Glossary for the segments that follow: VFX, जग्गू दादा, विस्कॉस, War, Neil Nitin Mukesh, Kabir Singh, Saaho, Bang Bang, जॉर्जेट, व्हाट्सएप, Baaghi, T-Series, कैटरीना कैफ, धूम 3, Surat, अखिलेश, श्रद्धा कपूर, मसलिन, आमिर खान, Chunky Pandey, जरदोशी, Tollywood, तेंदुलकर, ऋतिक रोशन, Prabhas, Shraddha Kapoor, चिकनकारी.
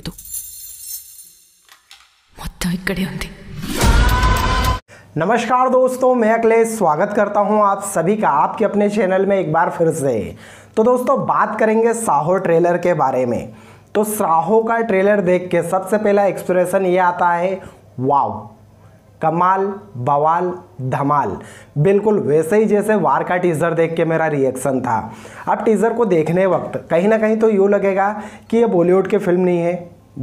ఇది మొత్తం ఇక్కడే ఉంది। नमस्कार दोस्तों, मैं अखिलेश स्वागत करता हूं आप सभी का आपके अपने चैनल में एक बार फिर से। तो दोस्तों बात करेंगे साहो ट्रेलर के बारे में। तो साहो का ट्रेलर देख के सबसे पहला एक्सप्रेशन ये आता है वाव, कमाल, बवाल, धमाल। बिल्कुल वैसे ही जैसे वार का टीज़र देख के मेरा रिएक्शन था। अब टीज़र को देखने वक्त कहीं ना कहीं तो यूँ लगेगा कि ये बॉलीवुड की फिल्म नहीं है,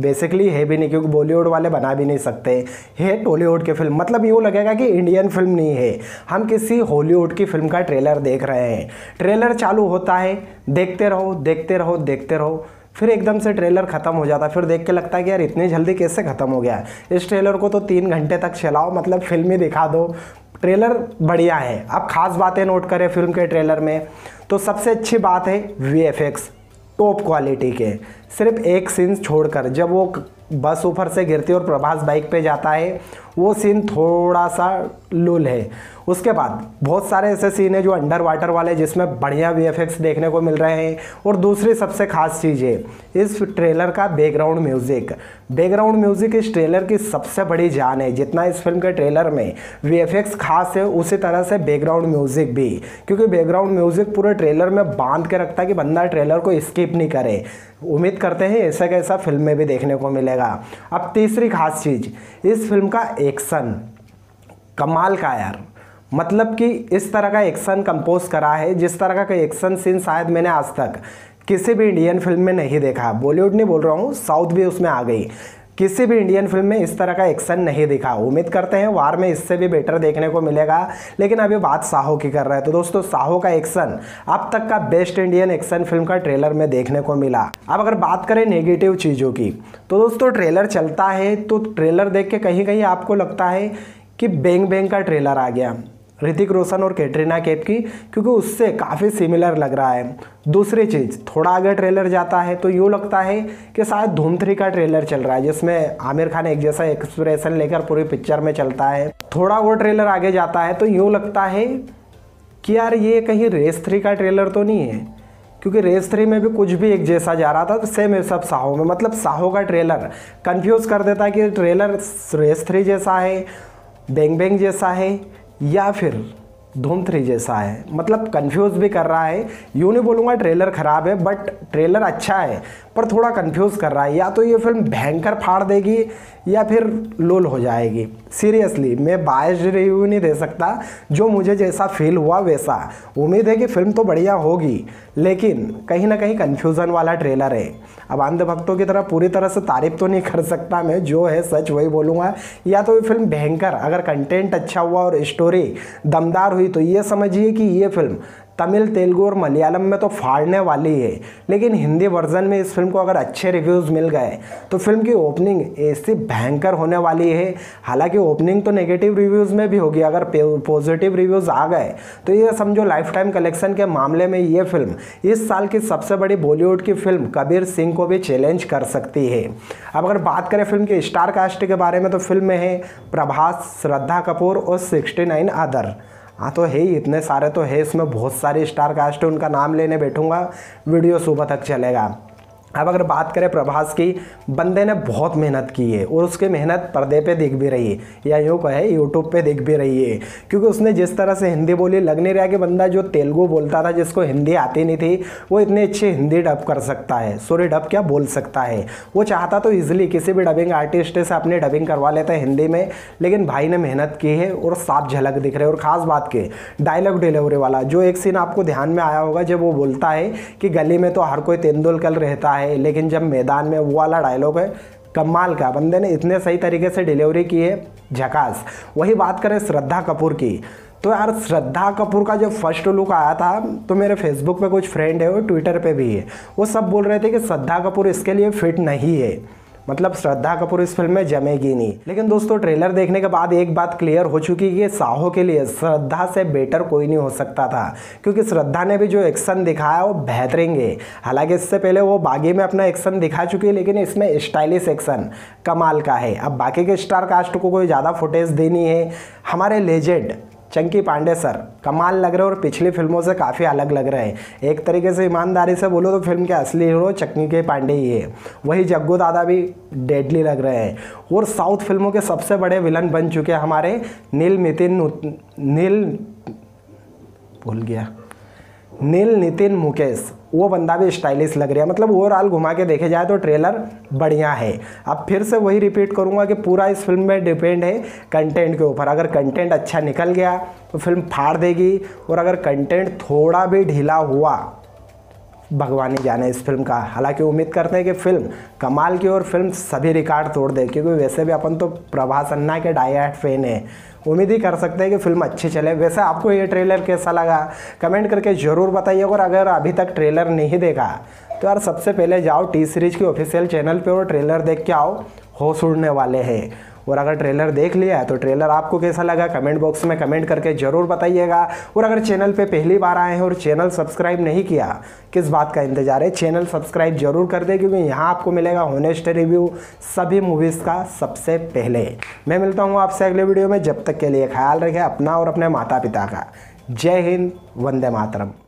बेसिकली है भी नहीं क्योंकि बॉलीवुड वाले बना भी नहीं सकते, है टॉलीवुड की फिल्म। मतलब यूँ लगेगा कि इंडियन फिल्म नहीं है, हम किसी हॉलीवुड की फिल्म का ट्रेलर देख रहे हैं। ट्रेलर चालू होता है, देखते रहो देखते रहो देखते रहो, फिर एकदम से ट्रेलर ख़त्म हो जाता है। फिर देख के लगता है कि यार इतनी जल्दी कैसे ख़त्म हो गया। इस ट्रेलर को तो 3 घंटे तक चलाओ, मतलब फिल्म ही दिखा दो। ट्रेलर बढ़िया है। अब ख़ास बातें नोट करें फिल्म के ट्रेलर में, तो सबसे अच्छी बात है वीएफएक्स टॉप क्वालिटी के। सिर्फ एक सीन छोड़कर जब वो बस ऊपर से गिरती है और प्रभास बाइक पे जाता है, वो सीन थोड़ा सा लूल है। उसके बाद बहुत सारे ऐसे सीन हैं जो अंडर वाटर वाले, जिसमें बढ़िया वीएफएक्स देखने को मिल रहे हैं। और दूसरी सबसे खास चीज़ है इस ट्रेलर का बैकग्राउंड म्यूज़िक। बैकग्राउंड म्यूज़िक इस ट्रेलर की सबसे बड़ी जान है। जितना इस फिल्म के ट्रेलर में वीएफएक्स खास है, उसी तरह से बैकग्राउंड म्यूज़िक भी, क्योंकि बैकग्राउंड म्यूज़िक पूरे ट्रेलर में बांध के रखता है कि बंदा ट्रेलर को स्किप नहीं करे। उम्मीद करते हैं ऐसा कैसा फिल्म में भी देखने को मिलेगा। अब तीसरी खास चीज़, इस फिल्म का एक्शन कमाल का यार। मतलब कि इस तरह का एक्शन कंपोज करा है, जिस तरह का एक्शन सीन शायद मैंने आज तक किसी भी इंडियन फिल्म में नहीं देखा। बॉलीवुड नहीं बोल रहा हूँ, साउथ भी उसमें आ गई। किसी भी इंडियन फिल्म में इस तरह का एक्शन नहीं दिखा। उम्मीद करते हैं वार में इससे भी बेटर देखने को मिलेगा। लेकिन अभी बात साहो की कर रहे हैं। तो दोस्तों साहो का एक्शन अब तक का बेस्ट इंडियन एक्शन फिल्म का ट्रेलर में देखने को मिला। अब अगर बात करें नेगेटिव चीज़ों की, तो दोस्तों ट्रेलर चलता है तो ट्रेलर देख के कहीं कहीं आपको लगता है कि बैंग बैंग का ट्रेलर आ गया, ऋतिक रोशन और कैटरीना कैफ की, क्योंकि उससे काफ़ी सिमिलर लग रहा है। दूसरी चीज़, थोड़ा आगे ट्रेलर जाता है तो यूँ लगता है कि शायद धूम 3 का ट्रेलर चल रहा है, जिसमें आमिर खान एक जैसा एक्सप्रेशन लेकर पूरी पिक्चर में चलता है। थोड़ा वो ट्रेलर आगे जाता है तो यूँ लगता है कि यार ये कहीं रेस 3 का ट्रेलर तो नहीं है, क्योंकि रेस 3 में भी कुछ भी एक जैसा जा रहा था। तो सेम सब साहो में, मतलब साहो का ट्रेलर कन्फ्यूज़ कर देता है कि ट्रेलर रेस 3 जैसा है, बैंग बैंग जैसा है, या फिर धूम 3 जैसा है। मतलब कंफ्यूज भी कर रहा है। यूँ नहीं बोलूँगा ट्रेलर ख़राब है, बट ट्रेलर अच्छा है पर थोड़ा कंफ्यूज कर रहा है। या तो ये फिल्म भयंकर फाड़ देगी या फिर लोल हो जाएगी। सीरियसली मैं बायस्ड रिव्यू नहीं दे सकता, जो मुझे जैसा फील हुआ वैसा। उम्मीद है कि फिल्म तो बढ़िया होगी, लेकिन कहीं ना कहीं कन्फ्यूज़न वाला ट्रेलर है। अब अंधभक्तों की तरह पूरी तरह से तारीफ तो नहीं कर सकता मैं, जो है सच वही बोलूँगा। या तो ये फिल्म भयंकर, अगर कंटेंट अच्छा हुआ और स्टोरी दमदार हुई तो ये समझिए कि ये फिल्म तमिल, तेलुगु और मलयालम में तो फाड़ने वाली है। लेकिन हिंदी वर्जन में इस फिल्म को अगर अच्छे रिव्यूज़ मिल गए तो फिल्म की ओपनिंग ऐसी भयंकर होने वाली है। हालांकि ओपनिंग तो नेगेटिव रिव्यूज़ में भी होगी, अगर पॉजिटिव रिव्यूज़ आ गए तो ये समझो लाइफ टाइम कलेक्शन के मामले में ये फिल्म इस साल की सबसे बड़ी बॉलीवुड की फिल्म कबीर सिंह को भी चैलेंज कर सकती है। अब अगर बात करें फिल्म के स्टार कास्ट के बारे में, तो फिल्म में है प्रभास, श्रद्धा कपूर और 69 अदर। हाँ तो है ही, इतने सारे तो है। इसमें बहुत सारे स्टार कास्ट है, उनका नाम लेने बैठूंगा वीडियो सुबह तक चलेगा। अब अगर बात करें प्रभास की, बंदे ने बहुत मेहनत की है और उसकी मेहनत पर्दे पे दिख भी रही है, या यूँ कहे यूट्यूब पे दिख भी रही है। क्योंकि उसने जिस तरह से हिंदी बोली, लग नहीं रहा कि बंदा जो तेलुगु बोलता था, जिसको हिंदी आती नहीं थी, वो इतने अच्छे हिंदी डब कर सकता है। सॉरी डब क्या, बोल सकता है। वो चाहता तो ईजिली किसी भी डबिंग आर्टिस्ट से अपनी डबिंग करवा लेता है हिंदी में, लेकिन भाई ने मेहनत की है और साफ झलक दिख रही है। और ख़ास बात के डायलॉग डिलीवरी वाला, जो एक सीन आपको ध्यान में आया होगा जब वो बोलता है कि गली में तो हर कोई तेंदुलकर रहता है, लेकिन जब मैदान में, वो वाला डायलॉग है कमाल का। बंदे ने इतने सही तरीके से डिलीवरी की है, झकास। वही बात करें श्रद्धा कपूर की, तो यार श्रद्धा कपूर का जब फर्स्ट लुक आया था तो मेरे फेसबुक पे कुछ फ्रेंड है और ट्विटर पे भी है, वो सब बोल रहे थे कि श्रद्धा कपूर इसके लिए फिट नहीं है, मतलब श्रद्धा कपूर इस फिल्म में जमेगी नहीं। लेकिन दोस्तों ट्रेलर देखने के बाद एक बात क्लियर हो चुकी है कि साहो के लिए श्रद्धा से बेटर कोई नहीं हो सकता था, क्योंकि श्रद्धा ने भी जो एक्शन दिखाया वो बेहतरीन है। हालांकि इससे पहले वो बागी में अपना एक्शन दिखा चुकी है, लेकिन इसमें स्टाइलिश एक्शन कमाल का है। अब बाकी के स्टार कास्ट को कोई ज़्यादा फुटेज देनी है। हमारे लेजेंड चंकी पांडे सर कमाल लग रहे हैं और पिछली फिल्मों से काफ़ी अलग लग रहे हैं। एक तरीके से ईमानदारी से बोलो तो फिल्म के असली हीरो चंकी पांडे ही है। वही जग्गू दादा भी डेडली लग रहे हैं और साउथ फिल्मों के सबसे बड़े विलन बन चुके हैं हमारे नील नितिन मुकेश। वो बंदा भी स्टाइलिश लग रहा है। मतलब ओवरऑल घुमा के देखे जाए तो ट्रेलर बढ़िया है। अब फिर से वही रिपीट करूँगा कि पूरा इस फिल्म में डिपेंड है कंटेंट के ऊपर। अगर कंटेंट अच्छा निकल गया तो फिल्म फाड़ देगी और अगर कंटेंट थोड़ा भी ढीला हुआ, भगवान ही जाने इस फिल्म का। हालांकि उम्मीद करते हैं कि फिल्म कमाल की और फिल्म सभी रिकॉर्ड तोड़ दे, क्योंकि वैसे भी अपन तो प्रभास अन्ना के डाइहार्ड फैन हैं। उम्मीद ही कर सकते हैं कि फिल्म अच्छी चले। वैसे आपको ये ट्रेलर कैसा लगा कमेंट करके ज़रूर बताइए। और अगर अभी तक ट्रेलर नहीं देखा तो यार सबसे पहले जाओ T-Series की ऑफिशियल चैनल पर और ट्रेलर देख के आओ, होश उड़ने वाले हैं। और अगर ट्रेलर देख लिया है तो ट्रेलर आपको कैसा लगा कमेंट बॉक्स में कमेंट करके ज़रूर बताइएगा। और अगर चैनल पे पहली बार आए हैं और चैनल सब्सक्राइब नहीं किया, किस बात का इंतज़ार है? चैनल सब्सक्राइब जरूर कर दें, क्योंकि यहाँ आपको मिलेगा होनेस्ट रिव्यू सभी मूवीज़ का सबसे पहले। मैं मिलता हूँ आपसे अगले वीडियो में। जब तक के लिए ख्याल रखें अपना और अपने माता पिता का। जय हिंद, वंदे मातरम।